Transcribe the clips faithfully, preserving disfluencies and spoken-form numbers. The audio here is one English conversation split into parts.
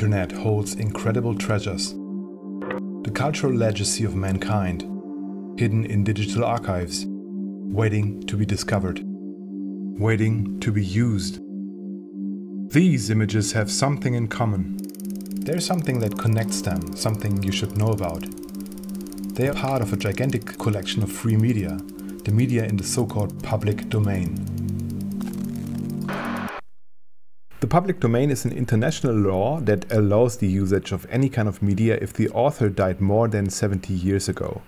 internet holds incredible treasures. The cultural legacy of mankind, hidden in digital archives, waiting to be discovered, waiting to be used. These images have something in common. There's something that connects them, something you should know about. They are part of a gigantic collection of free media, the media in the so-called public domain. The public domain is an international law that allows the usage of any kind of media if the author died more than seventy years ago.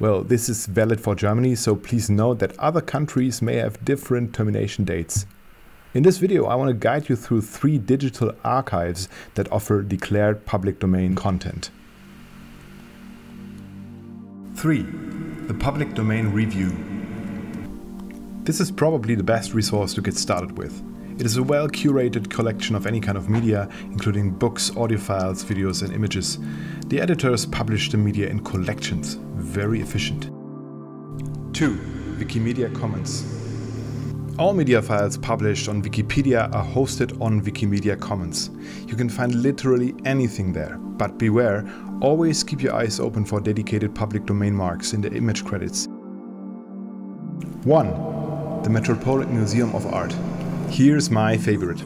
Well, this is valid for Germany, so please note that other countries may have different termination dates. In this video, I want to guide you through three digital archives that offer declared public domain content. three. The Public Domain Review. This is probably the best resource to get started with. It is a well-curated collection of any kind of media, including books, audio files, videos, and images. The editors publish the media in collections. Very efficient. two. Wikimedia Commons. All media files published on Wikipedia are hosted on Wikimedia Commons. You can find literally anything there, but beware, always keep your eyes open for dedicated public domain marks in the image credits. one. The Metropolitan Museum of Art. Here's my favorite.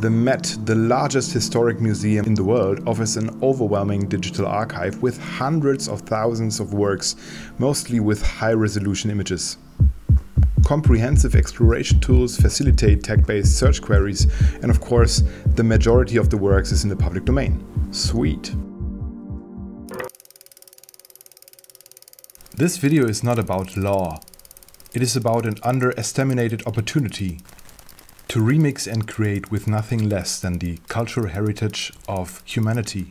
The Met, the largest historic museum in the world, offers an overwhelming digital archive with hundreds of thousands of works, mostly with high-resolution images. Comprehensive exploration tools facilitate tag-based search queries, and of course, the majority of the works is in the public domain. Sweet! This video is not about law. It is about an underestimated opportunity to remix and create with nothing less than the cultural heritage of humanity.